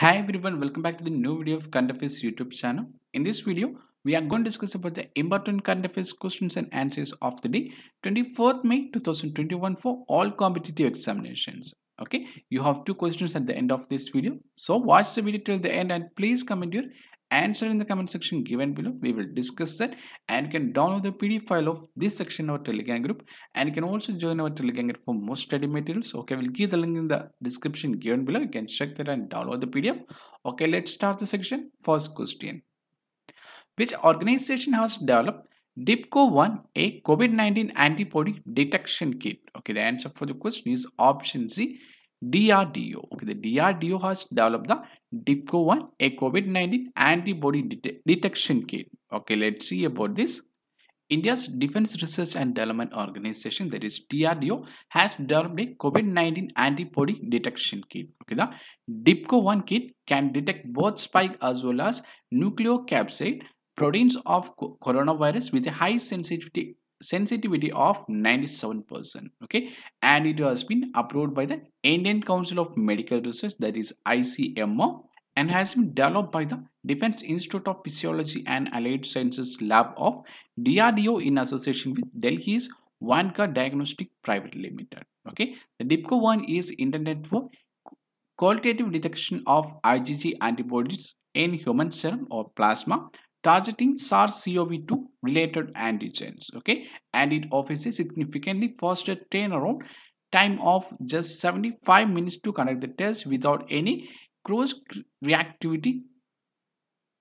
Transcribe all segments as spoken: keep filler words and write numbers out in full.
Hi everyone, welcome back to the new video of Current Affairs YouTube channel. In this video, we are going to discuss about the important current affairs questions and answers of the day, twenty-fourth May two thousand twenty-one for all competitive examinations. Okay, you have two questions at the end of this video. So watch the video till the end and please comment your answer in the comment section given below. We will discuss that, and you can download the P D F file of this section of our Telegram group, and you can also join our Telegram group for more study materials. Okay, we'll give the link in the description given below. You can check that and download the P D F. Okay, let's start the section. First question: which organization has developed DIPCO one A COVID nineteen antibody detection kit? Okay, the answer for the question is option C, D R D O. Okay, the D R D O has developed the DIPCO one A COVID nineteen antibody det detection kit. Okay, let's see about this. India's Defense Research and Development Organization, that is D R D O, has developed a COVID nineteen antibody detection kit. Okay, the DIPCO one kit can detect both spike as well as nucleocapsid proteins of coronavirus with a high sensitivity sensitivity of ninety-seven percent. Okay, and it has been approved by the Indian Council of Medical Research, that is I C M R, and has been developed by the Defense Institute of Physiology and Allied Sciences Lab of D R D O in association with Delhi's Vanguard Diagnostic Private Limited. Okay, the DIPCO one is intended for qualitative detection of IgG antibodies in human serum or plasma, targeting SARS C O V two related antigens. Okay, and it offers a significantly faster turnaround time of just seventy-five minutes to conduct the test without any cross reactivity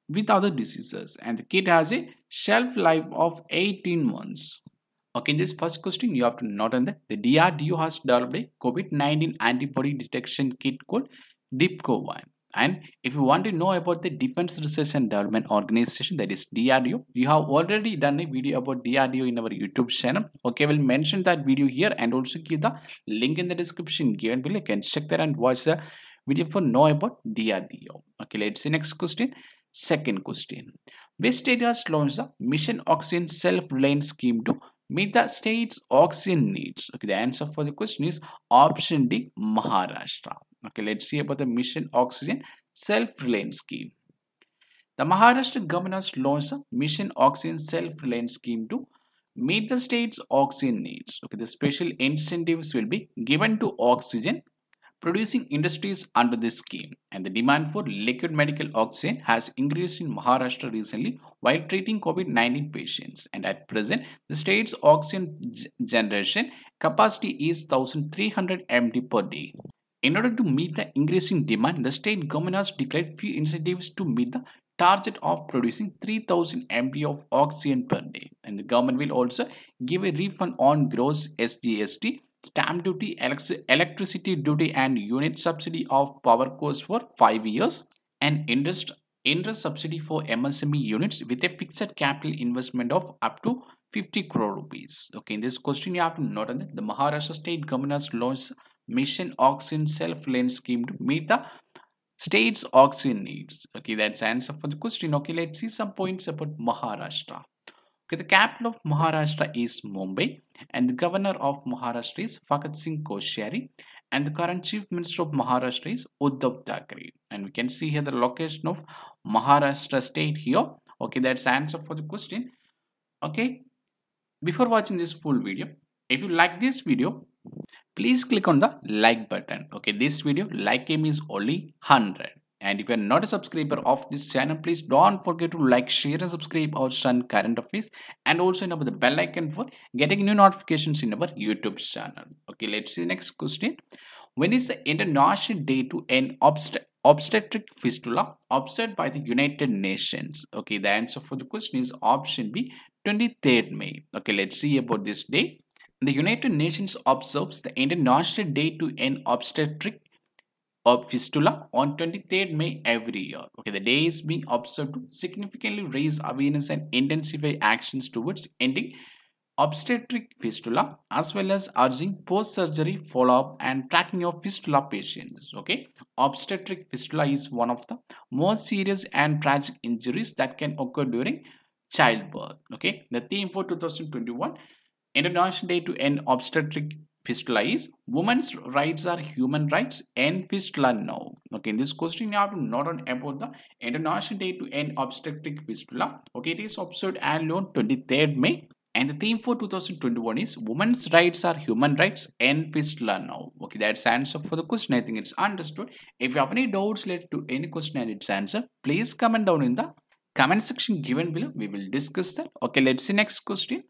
with other diseases, and the kit has a shelf life of eighteen months. Okay, in this first question, you have to note that the D R D O has developed a COVID nineteen antibody detection kit called DIPCO one. And if you want to know about the Defense Research and Development Organization, that is D R D O, we have already done a video about D R D O in our YouTube channel. Okay, we'll mention that video here and also give the link in the description given below. You can check that and watch the video for know about D R D O. Okay, let's see next question. Second question: which state has launched the Mission Oxygen Self-Reliance Scheme to meet the state's oxygen needs? Okay, the answer for the question is option D, Maharashtra. Okay, let's see about the Mission Oxygen Self-Reliance Scheme. The Maharashtra government has launched a Mission Oxygen Self-Reliance Scheme to meet the state's oxygen needs. Okay, the special incentives will be given to oxygen producing industries under this scheme, and the demand for liquid medical oxygen has increased in Maharashtra recently while treating COVID nineteen patients, and at present the state's oxygen generation capacity is one thousand three hundred M T per day. In order to meet the increasing demand, the state government has declared few incentives to meet the target of producing three thousand M T of oxygen per day, and the government will also give a refund on gross S G S T, stamp duty, electricity duty and unit subsidy of power costs for five years, and interest, interest subsidy for M S M E units with a fixed capital investment of up to fifty crore rupees. Okay, in this question you have to note that the Maharashtra state government has launched Mission Oxygen Self-Reliance Scheme to meet the state's oxygen needs. Okay, that's the answer for the question. Okay, let's see some points about Maharashtra. Okay, the capital of Maharashtra is Mumbai, and the governor of Maharashtra is Bhagat Singh Koshari, and the current chief minister of Maharashtra is Uddhav Thackeray. And we can see here the location of Maharashtra state here. Okay, that's the answer for the question. Okay, before watching this full video, if you like this video, please click on the like button. Okay, this video like aim is only one hundred. And if you are not a subscriber of this channel, please don't forget to like, share and subscribe our Sun Current Affairs, and also enable the bell icon for getting new notifications in our YouTube channel. Okay, let's see next question. When is the International Day to End obst Obstetric Fistula observed by the United Nations? Okay, the answer for the question is option B, twenty-third May. Okay, let's see about this day. The United Nations observes the International Day to End Obstetric of Fistula on twenty-third May every year. Okay, the day is being observed to significantly raise awareness and intensify actions towards ending obstetric fistula, as well as urging post-surgery follow-up and tracking of fistula patients. Okay, obstetric fistula is one of the most serious and tragic injuries that can occur during childbirth. Okay, the theme for twenty twenty-one International Day to End Obstetric fistula is women's rights are human rights and fistula no. Okay, in this question you have to note on about the International Day to End Obstetric Fistula. Okay, it is observed and on twenty-third May. And the theme for two thousand twenty-one is women's rights are human rights and fistula now. Okay, that's answer for the question. I think it's understood. If you have any doubts related to any question and its answer, please comment down in the comment section given below. We will discuss that. Okay, let's see next question.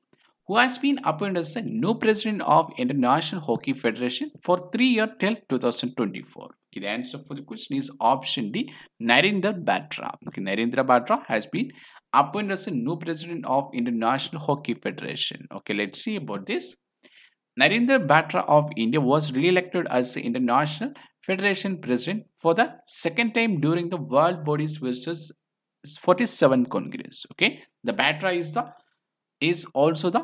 Who has been appointed as the new president of International Hockey Federation for three years till two thousand twenty-four? Okay, the answer for the question is option D, Narendra Batra. Okay, Narendra Batra has been appointed as a new president of International Hockey Federation. Okay, let's see about this. Narendra Batra of India was re-elected as the International Federation President for the second time during the World Bodies versus forty-seventh Congress. Okay, the Batra is the is also the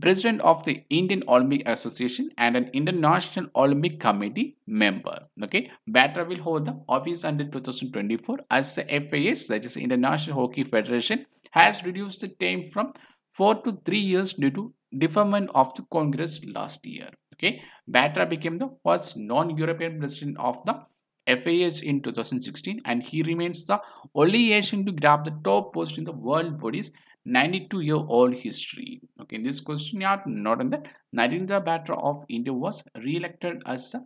President of the Indian Olympic Association and an International Olympic Committee member. Okay, Batra will hold the office until two thousand twenty-four as the F I H, that is International Hockey Federation, has reduced the time from four to three years due to deferment of the Congress last year. Okay, Batra became the first non-European president of the F I H in two thousand sixteen, and he remains the only Asian to grab the top post in the world bodies ninety-two year old history. Okay, in this question you are not on that. Narendra Batra of India was re-elected as the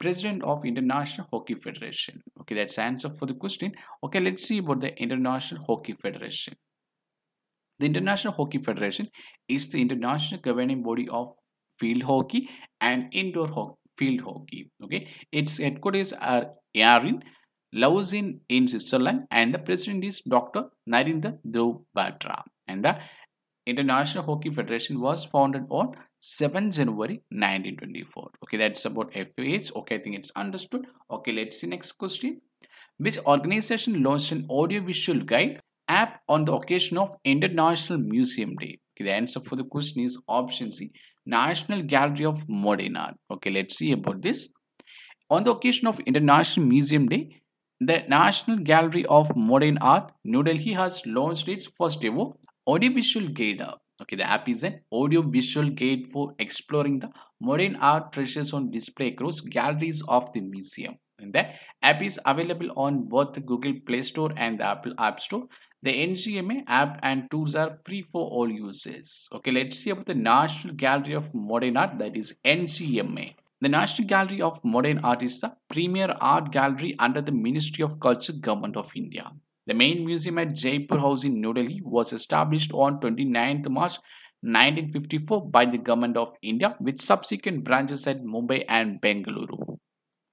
president of International Hockey Federation. Okay, that's answer for the question. Okay, let's see about the International Hockey Federation. The International Hockey Federation is the international governing body of field hockey and indoor ho field hockey. Okay, its headquarters are in Lausanne in Switzerland, and the president is Doctor Narendra Dhruv Batra. And the International Hockey Federation was founded on seventh January nineteen twenty-four. Okay, that's about F I H. Okay, I think it's understood. Okay, let's see next question. Which organization launched an audiovisual guide app on the occasion of International Museum Day? Okay, the answer for the question is option C, National Gallery of Modern Art. Okay, let's see about this. On the occasion of International Museum Day, the National Gallery of Modern Art, New Delhi has launched its first ever audiovisual guide app. Okay, the app is an audiovisual guide for exploring the modern art treasures on display across galleries of the museum. And the app is available on both the Google Play Store and the Apple App Store. The N G M A app and tools are free for all users. Okay, let's see about the National Gallery of Modern Art, that is N G M A. The National Gallery of Modern Art is the premier art gallery under the Ministry of Culture, Government of India. The main museum at Jaipur House in New Delhi was established on twenty-ninth March nineteen fifty-four by the Government of India, with subsequent branches at Mumbai and Bengaluru.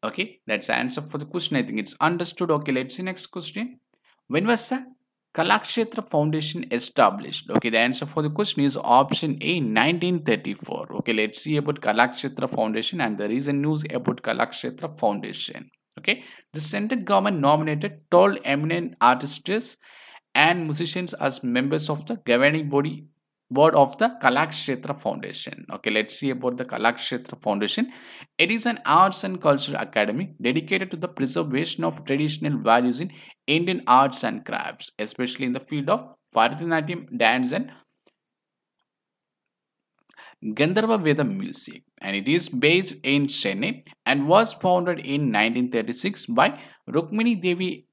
Okay, that's the answer for the question. I think it's understood. Okay, let's see next question. When was the Kalakshetra Foundation established? Okay, the answer for the question is option A, nineteen thirty-four. Okay, let's see about Kalakshetra Foundation and the recent news about Kalakshetra Foundation. Okay, the central government nominated twelve eminent artists and musicians as members of the governing body board of the Kalakshetra Foundation. Okay, let's see about the Kalakshetra Foundation. It is an arts and cultural academy dedicated to the preservation of traditional values in Indian arts and crafts, especially in the field of Bharatanatyam dance and Gandharva Veda music. And it is based in Chennai and was founded in nineteen thirty-six by Rukmini Devi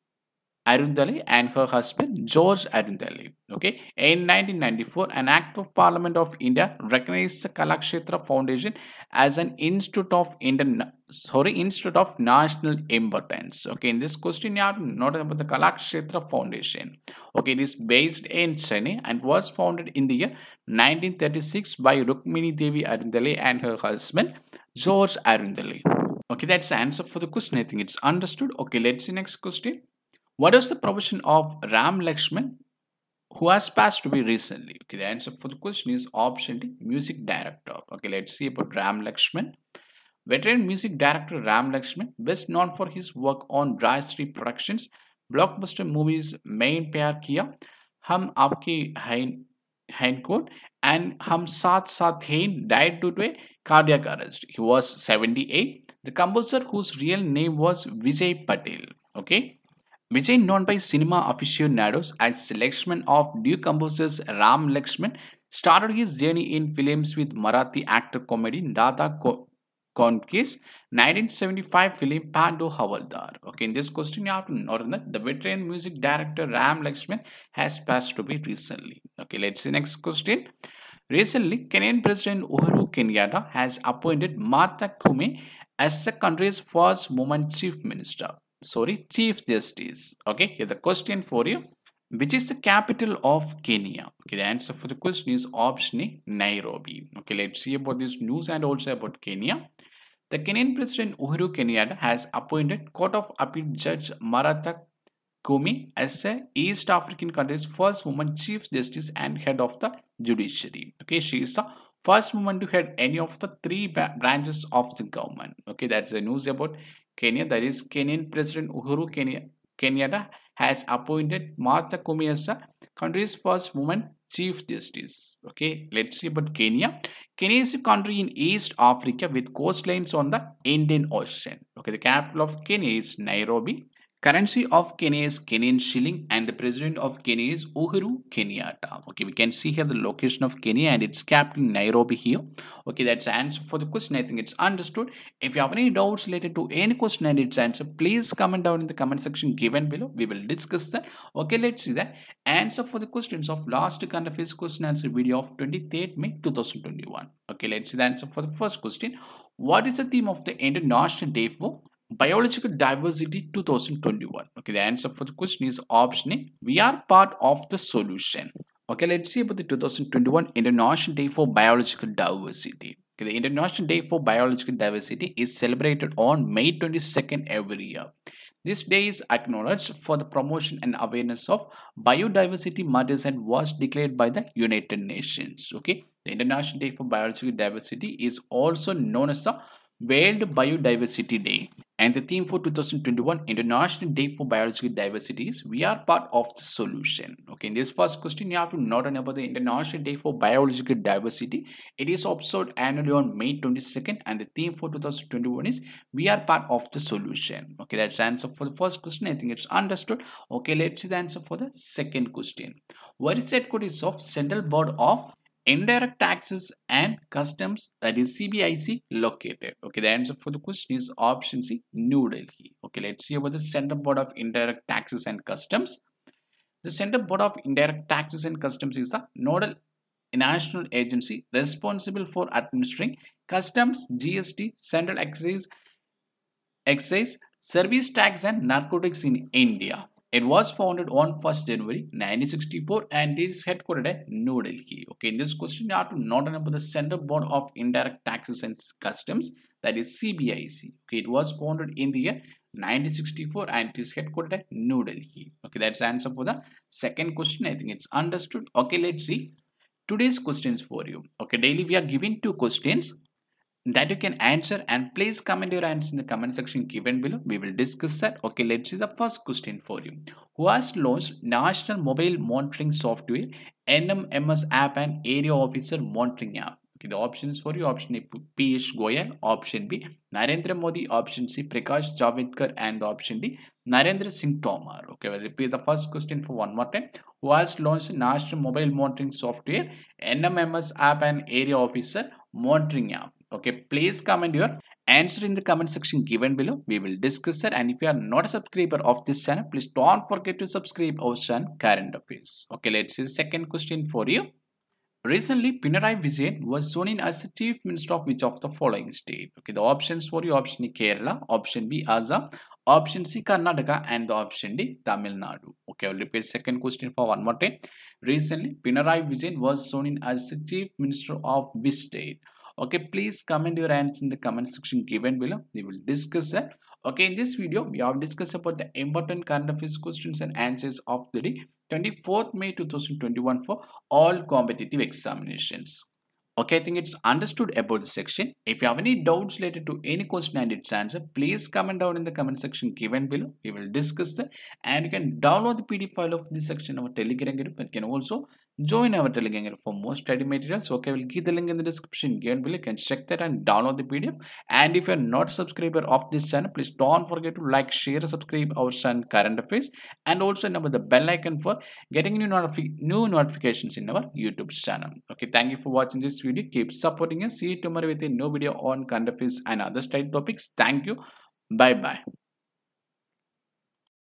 Arundale and her husband George Arundale. Okay, in nineteen ninety-four, an Act of Parliament of India recognized the Kalakshetra Foundation as an institute of Indian, sorry, institute of national importance. Okay, in this question, you have to note about the Kalakshetra Foundation. Okay, it is based in Chennai and was founded in the year nineteen thirty-six by Rukmini Devi Arundale and her husband George Arundale. Okay, that's the answer for the question. I think it's understood. Okay, let's see next question. What is the profession of Ram Lakshman, who has passed away recently? Okay, the answer for the question is option D, music director. Okay, let's see about Ram Lakshman. Veteran music director Ram Lakshman, best known for his work on Rajshri Productions, blockbuster movies Main Pyar Kiya, Hum Aapke Hain Hain and Hum Saath Saath Hain, died due to a cardiac arrest. He was seventy-eight. The composer whose real name was Vijay Patil. Okay, Vijay, known by cinema aficionados as the Lakshman of Duke composers Ram Lakshman, started his journey in films with Marathi actor comedy Dada Ko Konkis, nineteen seventy-five film Pando Havaldar. Okay, in this question you have to know that the veteran music director Ram Lakshman has passed away recently. Okay, let's see next question. Recently, Kenyan President Uhuru Kenyatta has appointed Martha Koome as the country's first woman chief minister. Sorry, chief justice. Okay, here's the question for you. Which is the capital of Kenya? Okay, the answer for the question is option A, Nairobi. Okay, let's see about this news and also about Kenya. The Kenyan President Uhuru Kenyatta has appointed Court of Appeal Judge Martha Koome as the East African country's first woman chief justice and head of the judiciary. Okay, she is the first woman to head any of the three branches of the government. Okay, that's the news about Kenya. That is, Kenyan President Uhuru Kenyatta Kenyatta has appointed Martha Koome as the country's first woman chief justice. Okay, let's see about Kenya. Kenya is a country in East Africa with coastlines on the Indian Ocean. Okay, the capital of Kenya is Nairobi. Currency of Kenya is Kenyan shilling and the president of Kenya is Uhuru Kenyatta. Okay, we can see here the location of Kenya and its capital Nairobi here. Okay, that's the answer for the question. I think it's understood. If you have any doubts related to any question and its answer, please comment down in the comment section given below. We will discuss that. Okay, let's see the answer for the questions of last current affairs question answer video of twenty-third May two thousand twenty-one. Okay, let's see the answer for the first question. What is the theme of the International Day for Biological Diversity two thousand twenty-one. Okay, the answer for the question is option A. We are part of the solution. Okay, let's see about the two thousand twenty-one International Day for Biological Diversity. Okay, the International Day for Biological Diversity is celebrated on May twenty-second every year. This day is acknowledged for the promotion and awareness of biodiversity matters and was declared by the United Nations. Okay, the International Day for Biological Diversity is also known as the World Biodiversity Day, and the theme for two thousand twenty-one International Day for Biological Diversity is we are part of the solution. Okay, in this first question you have to note about the International Day for Biological Diversity. It is observed annually on May twenty-second and the theme for two thousand twenty-one is we are part of the solution. Okay, that's the answer for the first question. I think it's understood. Okay, let's see the answer for the second question. What is the headquarters of Central Board of Indirect Taxes and Customs, that is C B I C, located? Okay, the answer for the question is option C, New Delhi. Okay, let's see about the Central Board of Indirect Taxes and Customs. The Central Board of Indirect Taxes and Customs is the nodal national agency responsible for administering customs, G S T, central excise, excise, service tax and narcotics in India. It was founded on first January nineteen sixty-four and is headquartered at New Delhi. Okay, in this question, you have to note about the Central Board of Indirect Taxes and Customs, that is C B I C. Okay, it was founded in the year nineteen sixty-four and it is headquartered at New Delhi. Okay, that's the answer for the second question. I think it's understood. Okay, let's see today's questions for you. Okay, daily we are given two questions that you can answer, and please comment your answer in the comment section given below. We will discuss that. Okay, let's see the first question for you. Who has launched National Mobile Monitoring Software N M M S app and Area Officer Monitoring app? Okay, the options for you: option A, P H Goyal, option B, Narendra Modi, option C, Prakash Javadekar, and option D, Narendra Singh Tomar. Okay, we'll repeat the first question for one more time. Who has launched National Mobile Monitoring Software N M M S app and Area Officer Monitoring app? Okay, please comment your answer in the comment section given below. We will discuss that. And if you are not a subscriber of this channel, please don't forget to subscribe our channel Current Affairs. Okay, let's see the second question for you. Recently, Pinarayi Vijayan was sworn in as the Chief Minister of which of the following state? Okay, the options for you: option A, Kerala, option B, Assam, option C, Karnataka, and the option D, Tamil Nadu. Okay, I will repeat second question for one more time. Recently, Pinarayi Vijayan was sworn in as the Chief Minister of which state? Okay, please comment your answer in the comment section given below. We will discuss that. Okay, in this video, we have discussed about the important current affairs questions and answers of the day, twenty-fourth May two thousand twenty-one, for all competitive examinations. Okay, I think it's understood about this section. If you have any doubts related to any question and its answer, please comment down in the comment section given below. We will discuss that. And you can download the P D F file of this section of our Telegram group. You can also Join our Telegram group for more study materials. Okay, we'll give the link in the description. Go and click and check that and download the P D F. And if you're not a subscriber of this channel, please don't forget to like, share, subscribe our channel Current Affairs, and also enable the bell icon for getting new notifi new notifications in our YouTube channel. Okay, thank you for watching this video. Keep supporting us. See you tomorrow with a new video on Current Affairs and other study topics. Thank you. Bye bye.